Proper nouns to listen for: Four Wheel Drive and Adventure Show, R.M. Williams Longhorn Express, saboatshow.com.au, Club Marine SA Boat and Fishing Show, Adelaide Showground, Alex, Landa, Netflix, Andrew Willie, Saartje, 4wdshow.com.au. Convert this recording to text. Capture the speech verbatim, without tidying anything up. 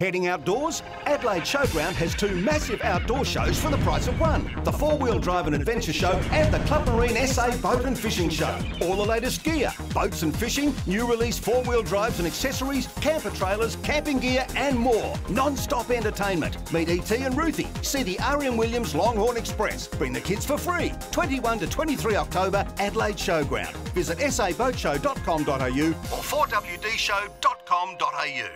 Heading outdoors? Adelaide Showground has two massive outdoor shows for the price of one. The Four Wheel Drive and Adventure Show and the Club Marine S A Boat and Fishing Show. All the latest gear, boats and fishing, new release four-wheel drives and accessories, camper trailers, camping gear and more. Non-stop entertainment. Meet E T and Ruthie. See the R M Williams Longhorn Express. Bring the kids for free. twenty-one to twenty-three October, Adelaide Showground. Visit S A boat show dot com dot A U or four W D show dot com dot A U.